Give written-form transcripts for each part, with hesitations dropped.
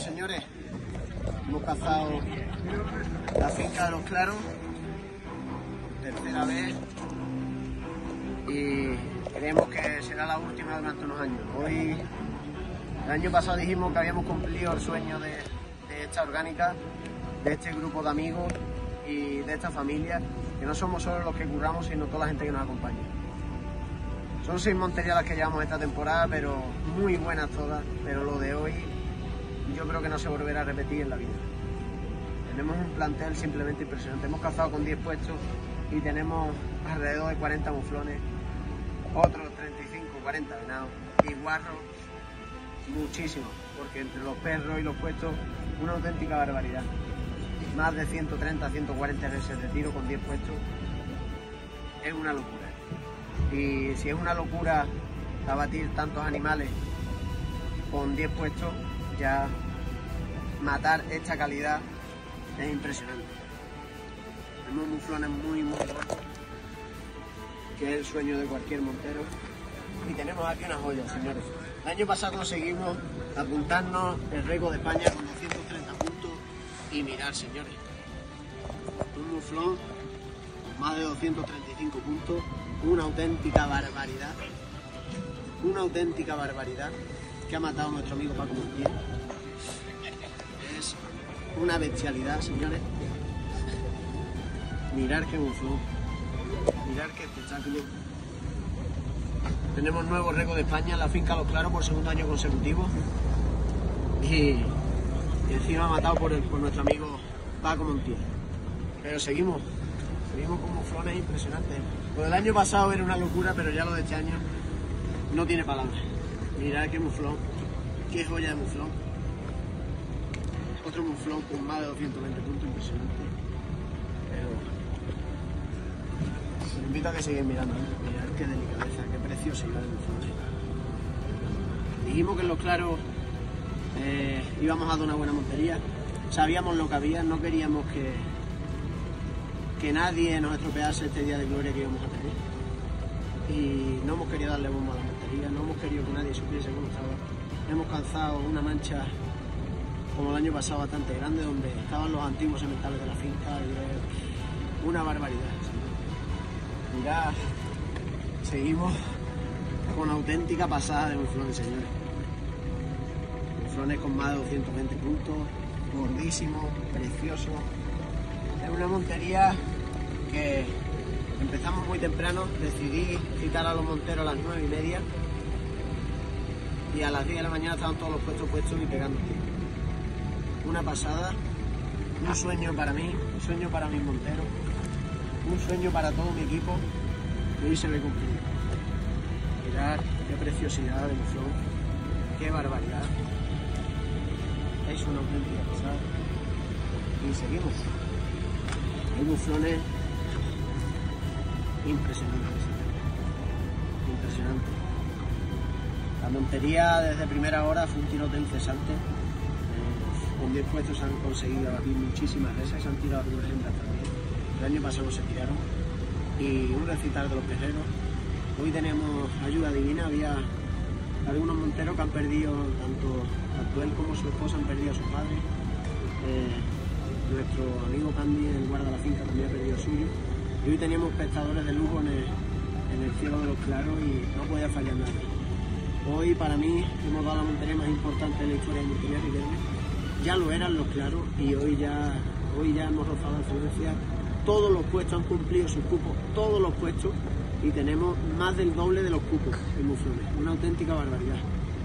señores, hemos cazado la finca de los claros, tercera vez, y creemos que será la última durante unos años. Hoy, el año pasado dijimos que habíamos cumplido el sueño de esta orgánica, de este grupo de amigos y de esta familia, que no somos solo los que curramos, sino toda la gente que nos acompaña. Son 6 monterías las que llevamos esta temporada, pero muy buenas todas, pero lo de hoy yo creo que no se volverá a repetir en la vida. Tenemos un plantel simplemente impresionante, hemos cazado con 10 puestos y tenemos alrededor de 40 muflones, otros 35, 40 venados y guarros, muchísimos, porque entre los perros y los puestos una auténtica barbaridad. Más de 130, 140 veces de tiro con 10 puestos, es una locura. Y si es una locura abatir tantos animales con 10 puestos, ya matar esta calidad es impresionante. Tenemos muflones muy, muy buenos, que es el sueño de cualquier montero. Y tenemos aquí unas joyas, señores. El año pasado conseguimos apuntarnos el récord de España con 230 puntos y mirar, señores, un muflón con más de 235 puntos. Una auténtica barbaridad, una auténtica barbaridad que ha matado nuestro amigo Paco Montiel. Es una bestialidad, señores. Mirar qué muflón, mirar qué espectáculo. Tenemos nuevo récord de España en la finca Los Claros por segundo año consecutivo y encima ha matado por nuestro amigo Paco Montiel. Pero seguimos con muflones impresionantes. Lo del año pasado era una locura, pero ya lo de este año no tiene palabras. Mirad qué muflón, qué joya de muflón. Otro muflón con más de 220 puntos, impresionante. Pero os invito a que sigáis mirando. Mirad qué delicadeza, qué preciosidad de muflón. Dijimos que en Los Claros íbamos a dar una buena montería. Sabíamos lo que había, no queríamos que nadie nos estropease este día de gloria que íbamos a tener. Y no hemos querido darle bomba a la montería, no hemos querido que nadie supiese cómo estaba. Hemos cazado una mancha, como el año pasado, bastante grande, donde estaban los antiguos sementales de la finca. Y una barbaridad. Mirad, seguimos con una auténtica pasada de muflones, señores. Muflones con más de 220 puntos, gordísimos, preciosos. Es una montería que empezamos muy temprano, decidí citar a los monteros a las 9:30 y a las 10 de la mañana estaban todos los puestos y pegando. Una pasada, un sueño para mí, un sueño para mis monteros, un sueño para todo mi equipo y hoy se ve cumplido. Mirad qué preciosidad de muflón, qué barbaridad, es una auténtica pasada y seguimos. Hay muflones impresionantes, impresionantes. La montería desde primera hora fue un tiroteo incesante. Con 10 puestos se han conseguido abatir muchísimas veces, se han tirado algunas hembras también. El año pasado se tiraron. Y un recital de los perreros. Hoy tenemos ayuda divina. Había algunos monteros que han perdido, tanto él como su esposa, han perdido a sus padres. Nuestro amigo Candy, el guarda de la finca, también ha perdido suyo. Y hoy teníamos pescadores de lujo en el cielo de Los Claros y no podía fallar nada. Hoy, para mí, hemos dado la montería más importante de la historia de Montería Riquelme. Ya lo eran Los Claros y hoy ya hemos rozado la influencia. Todos los puestos han cumplido sus cupos, todos los puestos, y tenemos más del doble de los cupos en muflones. Una auténtica barbaridad.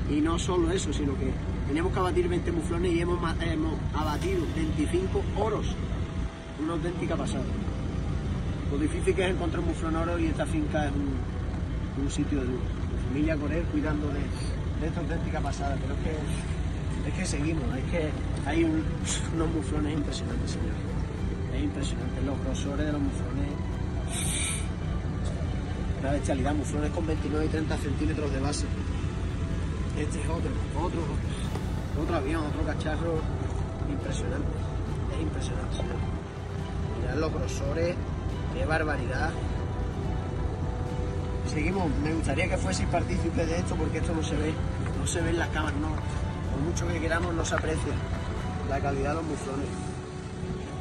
Y no solo eso, sino que teníamos que abatir 20 muflones y hemos abatido 25 oros. Una auténtica pasada. Lo difícil que es encontrar un muflón oro y esta finca es un sitio de lujo. La familia Corel cuidando de esta auténtica pasada. Pero es que seguimos, es que hay unos muflones impresionantes, señores. Es impresionante. Los grosores de los muflones. Una bestialidad, muflones con 29 y 30 centímetros de base. Este es otro avión, otro cacharro impresionante, es impresionante. Mirad los grosores, qué barbaridad. Seguimos, me gustaría que fueseis partícipes de esto porque esto no se ve en las cámaras, no. por mucho que queramos, no se aprecia la calidad de los muflones.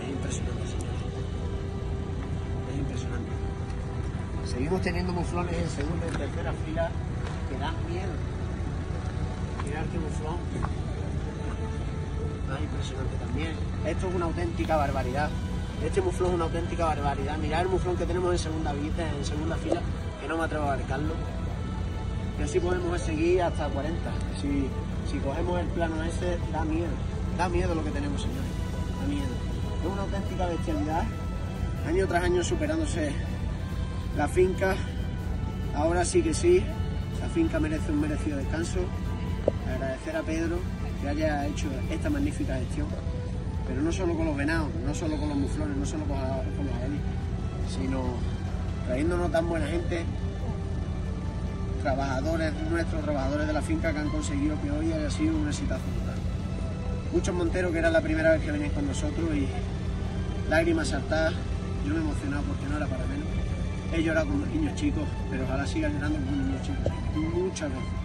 Es impresionante, señores. Es impresionante. Seguimos teniendo muflones en segunda y tercera fila que dan miedo. Mirad qué muflón. Ah, impresionante también. Esto es una auténtica barbaridad. Este muflón es una auténtica barbaridad. Mirad el muflón que tenemos en segunda fila, que no me atrevo a abarcarlo. Y así podemos seguir hasta 40. Si cogemos el plano ese, da miedo. Da miedo lo que tenemos, señores. Da miedo. Es una auténtica bestialidad. Año tras año superándose la finca. Ahora sí que sí. La finca merece un merecido descanso. Agradecer a Pedro que haya hecho esta magnífica gestión. Pero no solo con los venados, no solo con los muflones, no solo con los jabalíes, sino trayéndonos tan buena gente. Trabajadores de la finca que han conseguido que hoy haya sido un exitazo total. Muchos monteros que era la primera vez que venían con nosotros y lágrimas saltadas. Yo me he emocionado porque no era para menos. He llorado con los niños chicos, pero ojalá sigan llorando con los niños chicos muchas veces.